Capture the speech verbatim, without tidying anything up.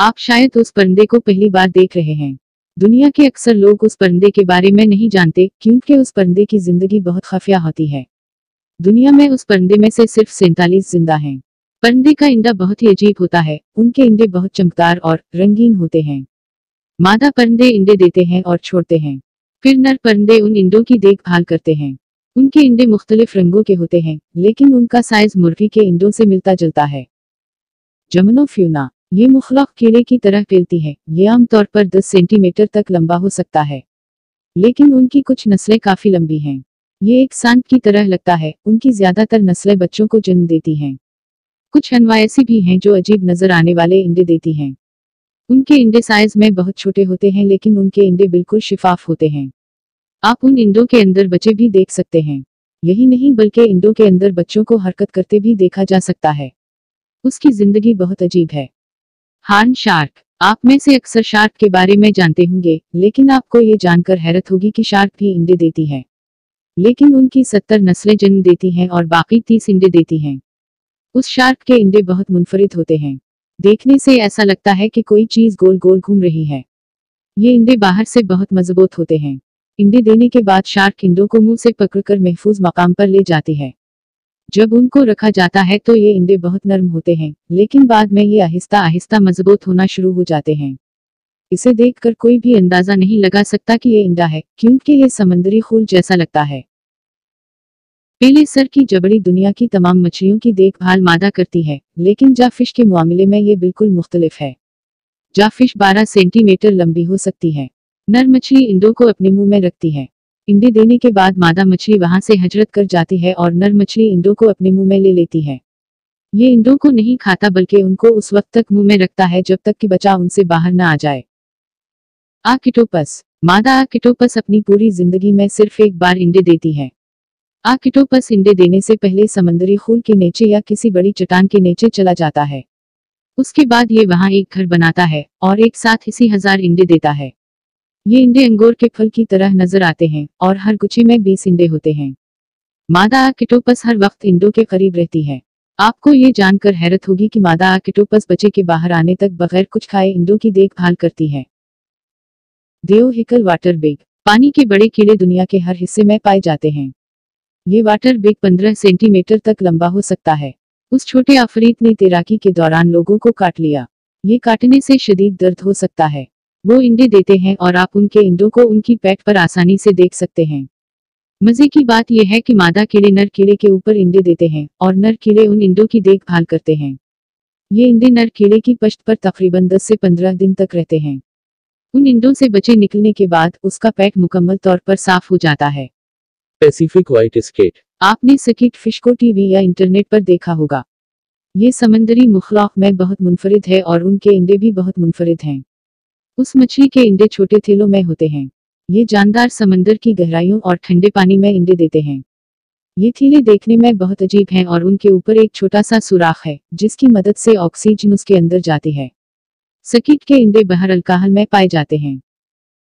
आप शायद उस परिंदे को पहली बार देख रहे हैं। दुनिया के अक्सर लोग उस परिंदे के बारे में नहीं जानते क्योंकि उस परिंदे की जिंदगी बहुत खफिया होती है। दुनिया में उस परिंदे में से सिर्फ सैंतालीस जिंदा हैं। परिंदे का अंडा बहुत ही अजीब होता है। उनके अंडे बहुत चमकदार और रंगीन होते हैं। मादा परिंदे अंडे देते हैं और छोड़ते हैं, फिर नर परिंदे उन अंडों की देखभाल करते हैं। उनके अंडे मुख्तलिफ रंगों के होते हैं, लेकिन उनका साइज मुर्गी के अंडों से मिलता जुलता है। जमनोफ्यूना, ये मुखलक कीड़े की तरह फैलती है। ये आमतौर पर दस सेंटीमीटर तक लंबा हो सकता है, लेकिन उनकी कुछ नस्लें काफी लंबी हैं। ये एक सांप की तरह लगता है। उनकी ज्यादातर नस्लें बच्चों को जन्म देती हैं। कुछ अनवाय ऐसी भी हैं जो अजीब नजर आने वाले अंडे देती हैं। उनके अंडे साइज में बहुत छोटे होते हैं, लेकिन उनके अंडे बिल्कुल शिफाफ होते हैं। आप उन अंडों के अंदर बच्चे भी देख सकते हैं। यही नहीं बल्कि अंडों के अंदर बच्चों को हरकत करते भी देखा जा सकता है। उसकी जिंदगी बहुत अजीब है। हार्न शार्क, आप में से अक्सर शार्क के बारे में जानते होंगे, लेकिन आपको ये जानकर हैरत होगी कि शार्क भी अंडे देती हैं, लेकिन उनकी सत्तर नस्लें जन्म देती हैं और बाकी तीस अंडे देती हैं। उस शार्क के अंडे बहुत मुनफरिद होते हैं। देखने से ऐसा लगता है कि कोई चीज गोल गोल घूम रही है। ये अंडे बाहर से बहुत मजबूत होते हैं। अंडे देने के बाद शार्क अंडों को मुंह से पकड़कर महफूज मकाम पर ले जाती है। जब उनको रखा जाता है तो ये अंडे बहुत नरम होते हैं, लेकिन बाद में ये आहिस्ता आहिस्ता मजबूत होना शुरू हो जाते हैं। इसे देखकर कोई भी अंदाजा नहीं लगा सकता कि ये अंडा है, क्योंकि ये समंदरी खूल जैसा लगता है। पेलेसर की जबड़ी दुनिया की तमाम मछलियों की देखभाल मादा करती है, लेकिन जाफिश के मामले में ये बिल्कुल मुख्तलिफ है। जाफिश बारह सेंटीमीटर लंबी हो सकती है। नर मछली अंडों को अपने मुँह में रखती है। अंडे देने के बाद मादा मछली वहां से हजरत कर जाती है और नर मछली अंडों को अपने मुंह में ले लेती है। ये अंडों को नहीं खाता बल्कि उनको उस वक्त तक मुंह में रखता है जब तक कि बच्चा उनसे बाहर न आ जाए। आकिटोपस, मादा आकिटोपस अपनी पूरी जिंदगी में सिर्फ एक बार अंडे देती है। आकिटोपस अंडे देने से पहले समंदरी खूल के नीचे या किसी बड़ी चट्टान के नीचे चला जाता है। उसके बाद ये वहाँ एक घर बनाता है और एक साथ इसी हजार अंडे देता है। ये अंडे अंगूर के फल की तरह नजर आते हैं और हर गुच्छे में बीस अंडे होते हैं। मादा आकिटोपस हर वक्त अंडों के करीब रहती है। आपको ये जानकर हैरत होगी कि मादा आकिटोपस बच्चे के बाहर आने तक बगैर कुछ खाए अंडों की देखभाल करती है। देओहिकल वाटर बिग, पानी के बड़े कीड़े दुनिया के हर हिस्से में पाए जाते हैं। ये वाटर बिग पंद्रह सेंटीमीटर तक लंबा हो सकता है। उस छोटे अफरीत ने तैराकी के दौरान लोगों को काट लिया। ये काटने से शदीद दर्द हो सकता है। वो अंडे देते हैं और आप उनके अंडों को उनकी पेट पर आसानी से देख सकते हैं। मजे की बात यह है कि मादा कीड़े नर कीड़े के ऊपर अंडे देते हैं और नर कीड़े उन अंडों की देखभाल करते हैं। ये अंडे नर कीड़े की पश्च पर तकरीबन दस से पंद्रह दिन तक रहते हैं। उन अंडों से बच्चे निकलने के बाद उसका पेट मुकम्मल तौर पर साफ हो जाता है। पैसिफिक व्हाइट स्केट, आपने स्केट फिश को टीवी या इंटरनेट पर देखा होगा। ये समंदरी मुखलाक में बहुत मुनफरिद है और उनके अंडे भी बहुत मुनफरिद हैं। उस मछली के अंडे छोटे थैलों में होते हैं। ये जानदार समंदर की गहराइयों और ठंडे पानी में अंडे देते हैं। ये थैले देखने में बहुत अजीब हैं और उनके ऊपर एक छोटा सा सुराख है जिसकी मदद से ऑक्सीजन उसके अंदर जाती है। स्केट के अंडे बहर अल्काहल में पाए जाते हैं।